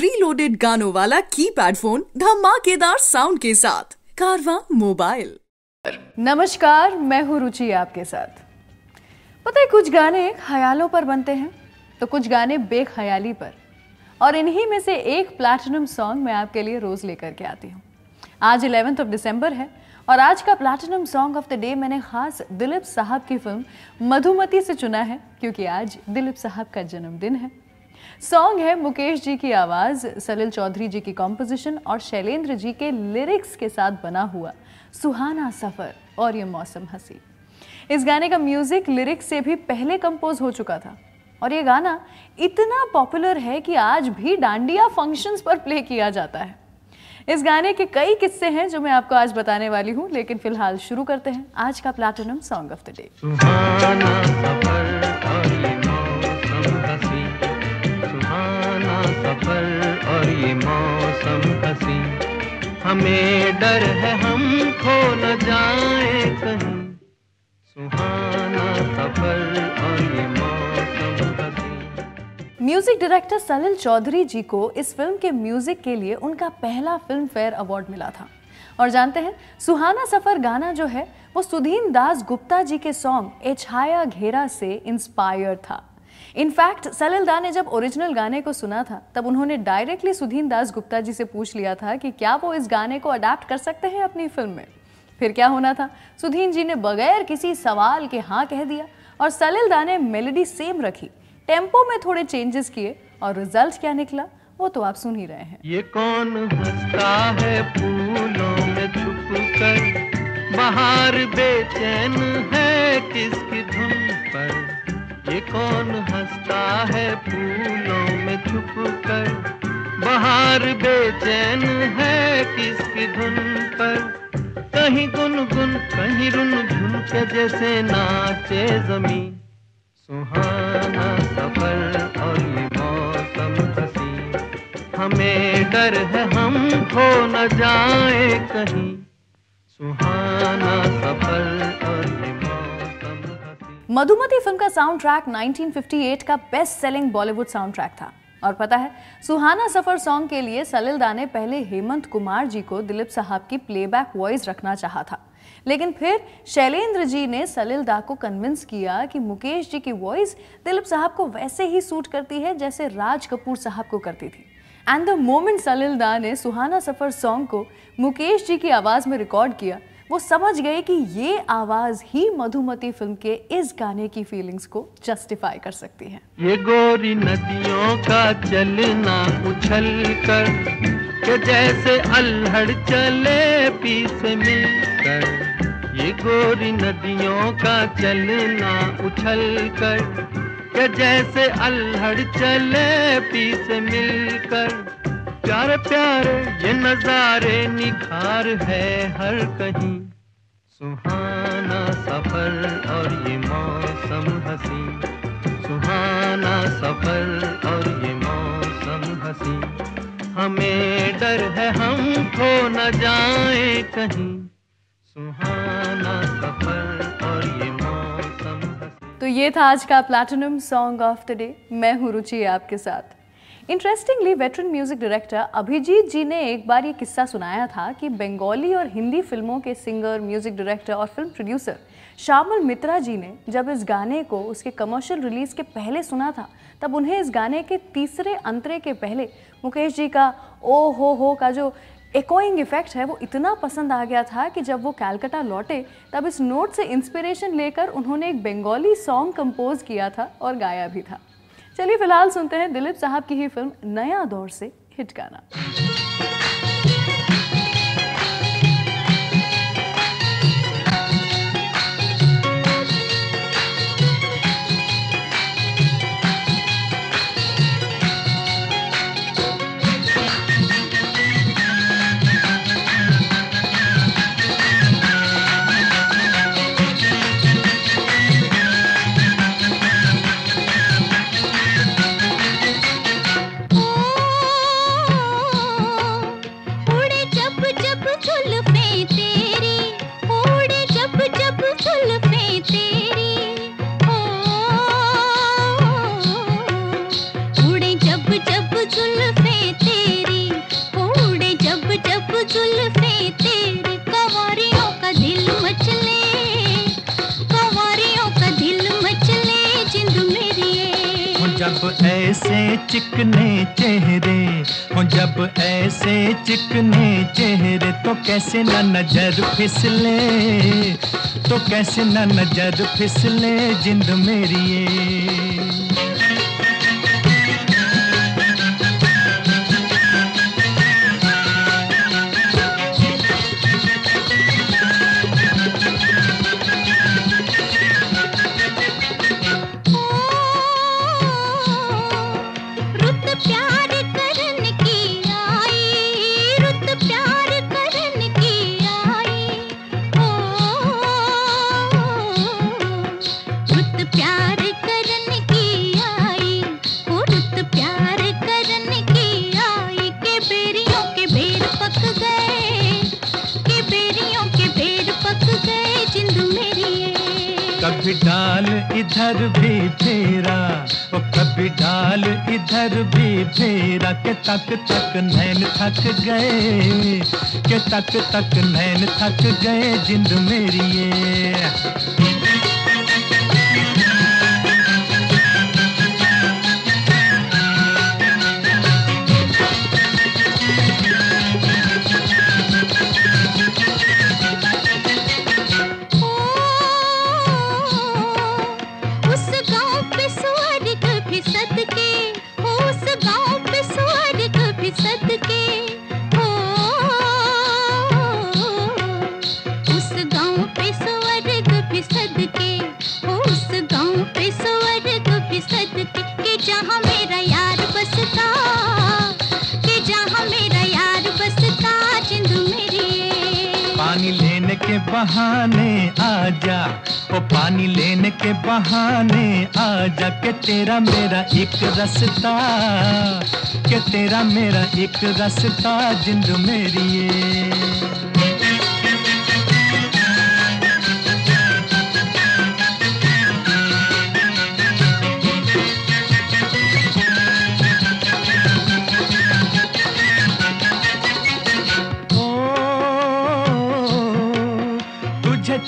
Preloaded गानों वाला keypad phone धमाकेदार साउंड के साथ कारवां मोबाइल। नमस्कार, मैं हूँ रुचि आपके साथ। पता है, कुछ गाने ख्यालों पर बनते हैं तो कुछ गाने बेख्याली पर, और इन्हीं में से एक प्लैटिनम सॉन्ग मैं आपके लिए रोज लेकर के आती हूँ। आज 11 दिसंबर है और आज का platinum song of the day मैंने खास दिलीप साहब की फिल्म मधुमती से चुना है, क्योंकि आज दिलीप साहब का जन्मदिन है। सॉन्ग है मुकेश जी की आवाज़, सलिल चौधरी जी की कॉम्पोजिशन और शैलेंद्र जी के लिरिक्स के साथ बना हुआ सुहाना सफ़र और ये मौसम हंसी। इस गाने का म्यूज़िक लिरिक्स से भी पहले कंपोज हो चुका था और ये गाना इतना पॉपुलर है कि आज भी डांडिया फंक्शंस पर प्ले किया जाता है। इस गाने के कई किस्से हैं जो मैं आपको आज बताने वाली हूँ, लेकिन फिलहाल शुरू करते हैं आज का platinum song of the day. सुहाना सफर और ये मौसम हंसी, हमें डर है हम खो न जाए कहीं। सुहाना सफर और ये मौसम हंसी। म्यूजिक डायरेक्टर सलिल चौधरी जी को इस फिल्म के म्यूजिक के लिए उनका पहला फिल्म फेयर अवार्ड मिला था। और जानते हैं, सुहाना सफर गाना जो है वो सुधीन दास गुप्ता जी के सॉन्ग ए छाया घेरा से इंस्पायर था। इनफैक्ट सलिल दा ने जब ओरिजिनल गाने को सुना था तब उन्होंने डायरेक्टली सुधीन दास गुप्ता जी से पूछ लिया था कि क्या वो इस गाने को अडैप्ट कर सकते हैं अपनी फिल्म में। फिर क्या होना था, सुधीन जी ने बगैर किसी सवाल के हाँ कह दिया और सलिल दा ने मेलोडी सेम रखी, टेम्पो में थोड़े चेंजेस किए और रिजल्ट क्या निकला वो तो आप सुन ही रहे हैं। ये कौन हंसता है फूलों में छुप कर, बाहर बेचैन है किसकी धुन पर। ये कौन हंसता है फूलों में छुप कर, बाहर बेचैन है किसकी धुन पर। कहीं गुनगुन कहीं रुन झुन के जैसे नाचे जमी। सुहाना सफर और ये मौसम हंसी, हमें डर है हम खो न जाए कहीं। सुहाना सफर और ये मधुमती फिल्म का साउंड ट्रैक 1958 का best selling Bollywood sound track था। और पता है, सुहाना सफर सॉन्ग के लिए सलिल दा ने पहले हेमंत कुमार जी को दिलीप साहब की प्लेबैक वॉइस रखना चाहा था, लेकिन फिर शैलेंद्र जी ने सलिल दा को कन्विंस किया कि मुकेश जी की वॉइस दिलीप साहब को वैसे ही सूट करती है जैसे राज कपूर साहब को करती थी। एंड द मोमेंट सलिल दा ने सुहाना सफर सॉन्ग को मुकेश जी की आवाज़ में रिकॉर्ड किया, वो समझ गए कि ये आवाज ही मधुमती फिल्म के इस गाने की फीलिंग्स को जस्टिफाई कर सकती है। ये गोरी नदियों का चलना उछल कर के जैसे अल्हड़ चले पीछे मिलकर। ये गोरी नदियों का चलना उछल कर के जैसे अल्हड़ चले पीछे मिलकर। प्यारे प्यारे ये नजारे निखार है हर कहीं। सुहाना सफर और ये मौसम हंसी, सुहाना सफर और ये मौसम हंसी, हमें डर है हम खो न जाए कहीं। सुहाना सफर और ये मौसम हंसी। तो ये था आज का platinum song of the day. मैं हूँ रुचि आपके साथ। Interestingly, veteran music director Abhijeet ji ने एक बार ये किस्सा सुनाया था कि बंगाली और हिंदी फिल्मों के सिंगर, म्यूजिक डायरेक्टर और फिल्म प्रोड्यूसर श्यामल मित्रा जी ने जब इस गाने को उसके कमर्शियल रिलीज़ के पहले सुना था तब उन्हें इस गाने के तीसरे अंतरे के पहले मुकेश जी का ओ हो का जो एकोइंग इफेक्ट है वो इतना पसंद आ गया था कि जब वो कलकत्ता लौटे तब इस नोट से इंस्पिरेशन लेकर उन्होंने एक बंगाली सॉन्ग कंपोज किया था और गाया भी था। चलिए फिलहाल सुनते हैं दिलीप साहब की ही फिल्म नया दौर से हिट गाना। ऐसे चिकने चेहरे हो, जब ऐसे चिकने चेहरे तो कैसे न नजर फिसले, तो कैसे न नजर फिसले जिंद मेरी ये। डाल इधर भी फेरा ओ कभी डाल इधर भी फेरा, के तक तक नैन थक गए, के तक तक नैन थक गए जिंद मेरी ये। बहाने आजा ओ पानी लेने के बहाने आजा, के तेरा मेरा एक रास्ता, के तेरा मेरा एक रास्ता जिंद मेरी ये।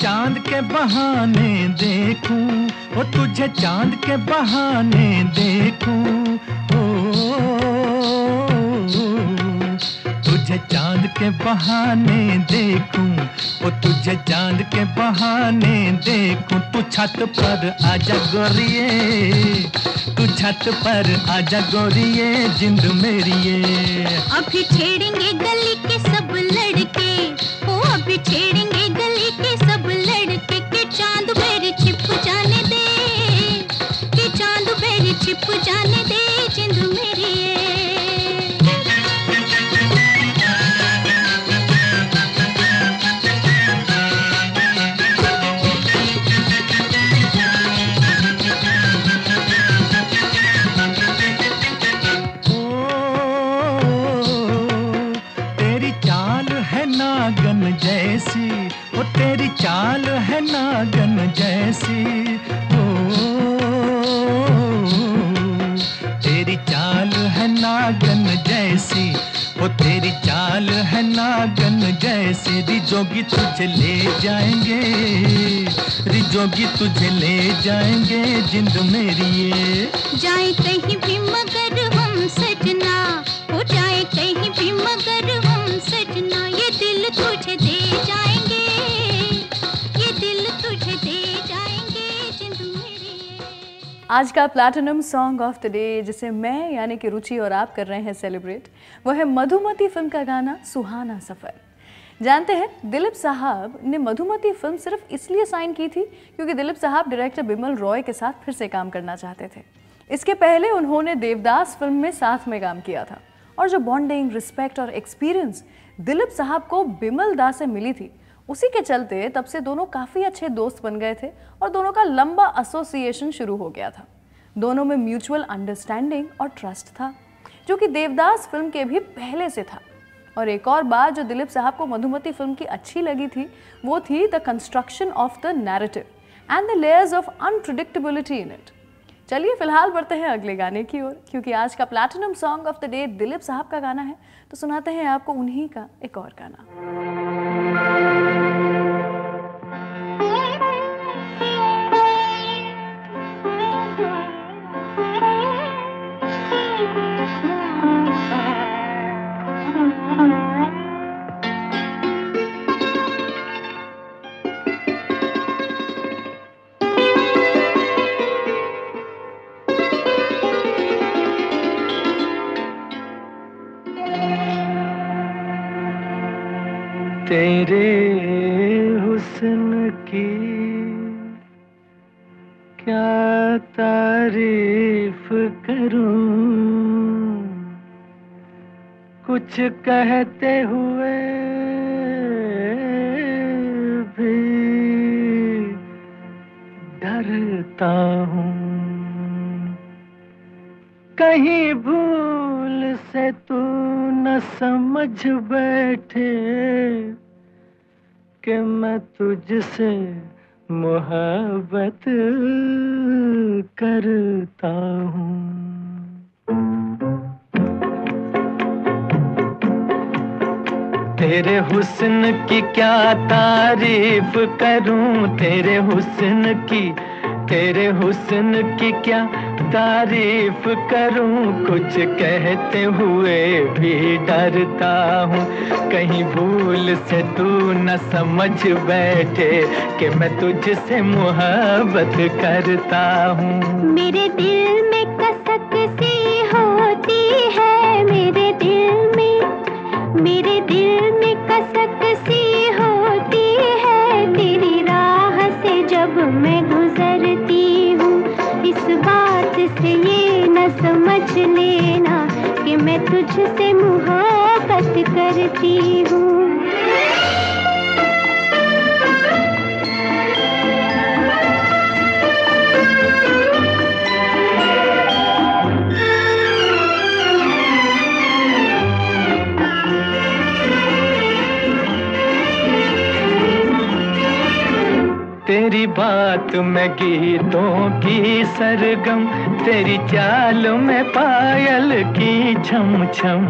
चांद के बहाने देखूं ओ तुझे, चांद के बहाने देखूं ओ तुझे, चांद के बहाने देखूं ओ तुझे, चांद के बहाने देखूं। तू छत पर आजा गोरिये, तू छत पर आजा गोरिये जिंद मेरी ये। अभी छेड़ेंगे गली के सब लड़के ओ, अभी छेड़ेंगे गली के सब लड़के, के चांद मेरे छिप जाने दे, के चांद मेरे छिप जाने दे जिंद मेरी ये। ओ तेरी चाल है नागन जैसी ओ, तेरी चाल है नागन जैसी ओ, तेरी चाल है नागन जैसी ओ, तेरी चाल है नागन जैसी। रिजोगी तुझे ले जाएंगे, रिजोगी तुझे ले जाएंगे जिंद मेरी ये। जाए कहीं भी मगर हम सजना ओ, जाए कहीं भी मगर हम सजना, ये दिल तुझे दे जाएंगे, आज का platinum song of the day जिसे मैं यानी कि रुचि और आप कर रहे हैं सेलिब्रेट, वो है मधुमती फिल्म का गाना सुहाना सफ़र। जानते हैं दिलीप साहब ने मधुमती फिल्म सिर्फ इसलिए साइन की थी क्योंकि दिलीप साहब डायरेक्टर बिमल रॉय के साथ फिर से काम करना चाहते थे। इसके पहले उन्होंने देवदास फिल्म में साथ में काम किया था और जो बॉन्डिंग, रिस्पेक्ट और एक्सपीरियंस दिलीप साहब को बिमल दा से मिली थी, उसी के चलते तब से दोनों काफ़ी अच्छे दोस्त बन गए थे और दोनों का लंबा एसोसिएशन शुरू हो गया था। दोनों में म्यूचुअल अंडरस्टैंडिंग और ट्रस्ट था जो कि देवदास फिल्म के भी पहले से था। और एक और बात जो दिलीप साहब को मधुमती फिल्म की अच्छी लगी थी वो थी the construction of the narrative and the layers of unpredictability in it. चलिए फिलहाल बढ़ते हैं अगले गाने की ओर, क्योंकि आज का platinum song of the day Dilip साहब का गाना है, तो सुनाते हैं आपको उन्हीं का एक और गाना। तेरे हुस्न की क्या तारीफ करूं, कुछ कहते हुए भी डरता हूं, कहीं भूल से तू न समझ बैठे कि मैं तुझसे मोहब्बत करता हूँ। तेरे हुस्न की क्या तारीफ करूँ, तेरे हुस्न की क्या तारीफ करूं, कुछ कहते हुए भी डरता हूँ, कहीं भूल से तू न समझ बैठे कि मैं तुझसे मोहब्बत करता हूँ। मेरे दिल में कसक सी होती है, मेरे दिल में कसक सी होती है, तेरी राह से जब मैं गुजरती हूँ, इस बात से ये न समझ लेना कि मैं तुझसे मोहब्बत करती हूँ। तेरी बात में गीतों की सरगम, तेरी चाल में पायल की छम छम,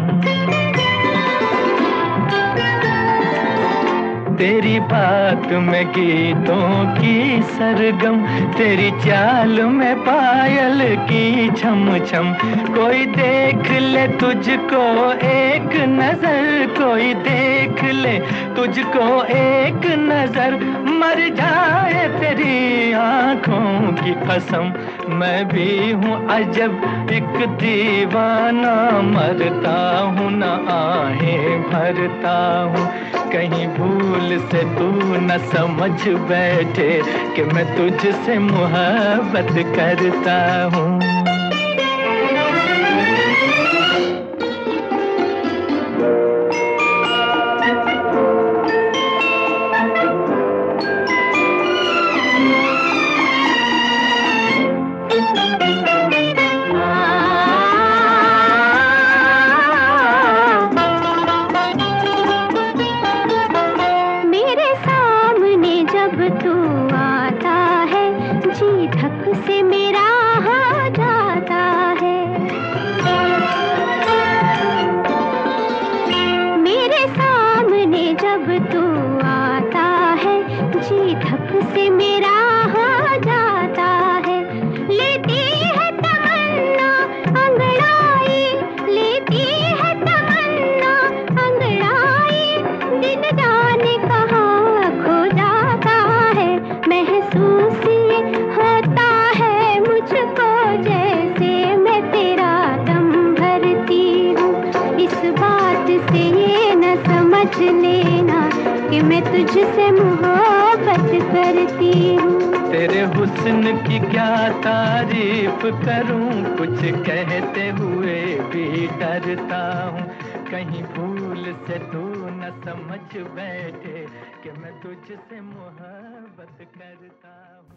तेरी बात में गीतों की सरगम, तेरी चाल में पायल की छम छम, कोई देख ले तुझको एक नजर, कोई देख ले तुझको एक नजर, मर जाए तेरी आंखों की कसम, मैं भी हूँ अजब एक दीवाना, मरता हूँ ना आहें भरता हूँ, कहीं भूल से तू न समझ बैठे कि मैं तुझसे मोहब्बत करता हूँ।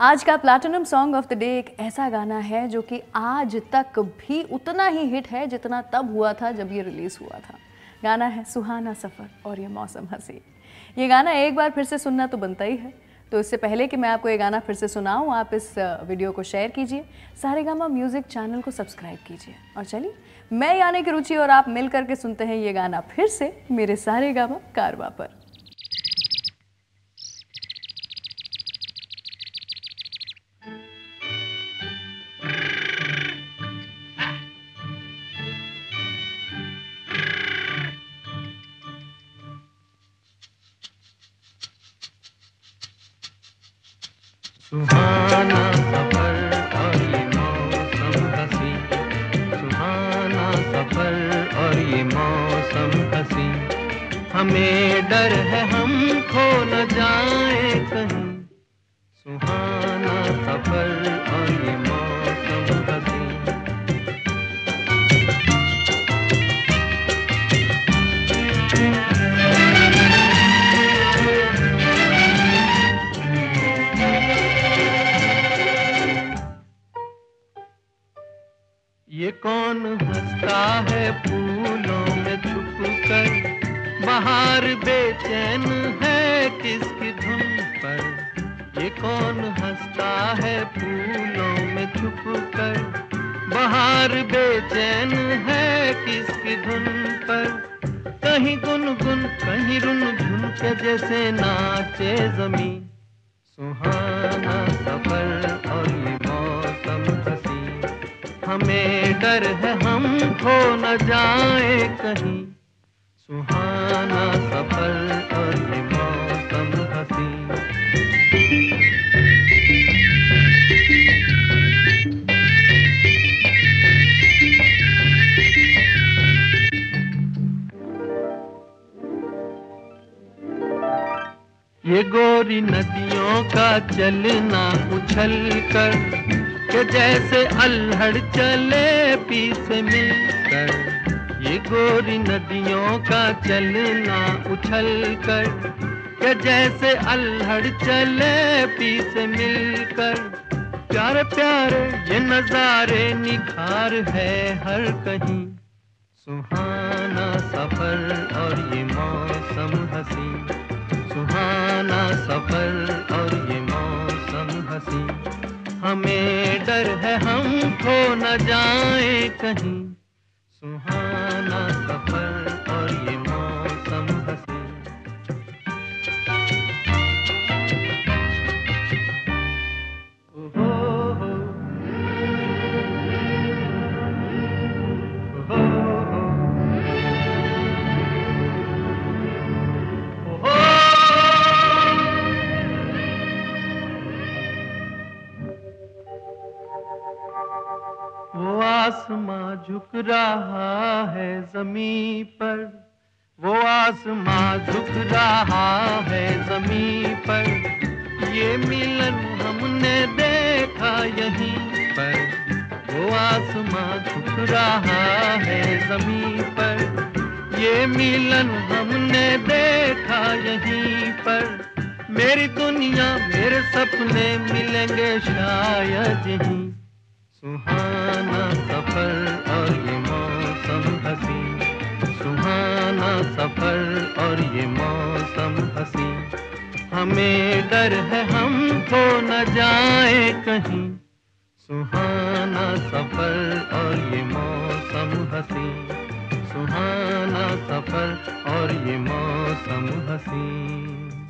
आज का platinum song of the day एक ऐसा गाना है जो कि आज तक भी उतना ही हिट है जितना तब हुआ था जब ये रिलीज़ हुआ था। गाना है सुहाना सफ़र और ये मौसम हंसी। ये गाना एक बार फिर से सुनना तो बनता ही है, तो इससे पहले कि मैं आपको ये गाना फिर से सुनाऊं, आप इस वीडियो को शेयर कीजिए, सारेगामा म्यूज़िक चैनल को सब्सक्राइब कीजिए, और चलिए मैं यानी कि रुचि और आप मिल करके सुनते हैं ये गाना फिर से मेरे सारेगामा कारवां पर। सुहाना सफर और ये मौसम हंसी, सुहाना सफर और ये मौसम हंसी, हमें डर है हम खो न जाए कहीं। सुहाना सफर और ये मौसम हसीं। ये कौन हंसता है फूलों में छुप कर, बाहर बेचैन है किसकी धुन पर। ये कौन हंसता है फूलों में छुप कर, बाहर बेचैन है किसकी धुन पर। कहीं गुनगुन कहीं रुन झुन के जैसे नाचे जमी। सुहाना सफर और ये मौसम हसीं, हमें डर है हम खो न जाए कहीं। सुहाना सफर और ये मौसम हसीं। ये गोरी नदियों का चलना उछल कर के जैसे अल्हड़ चले पीछे मिलकर। ये गोरी नदियों का चलना उछल कर के जैसे अल्हड़ चले पीस मिलकर। प्यारे प्यारे ये नजारे निखार है हर कहीं। सुहाना सफर और ये मौसम हसीं, सुहाना सफर और ये मौसम हसीं। हमें डर है हम खो न जाए कहीं। सुहाना सफर और ये मौसम हसीं। ओहो हो हो हो हो। वो आसमां झुक रहा है जमीन पर, वो आसमां झुक रहा है जमीन पर। ये मिलन हमने देखा यहीं पर। वो आसमां झुक रहा है जमीन पर, ये मिलन हमने देखा यहीं पर। मेरी दुनिया मेरे सपने मिलेंगे शायद यहीं। सुहाना सफर और ये मौसम हसीं, सुहाना सफर और ये मौसम हसीं। हमें डर है हम खो न जाए कहीं। सुहाना सफर और ये मौसम हसीं, सुहाना सफर और ये मौसम हसीं।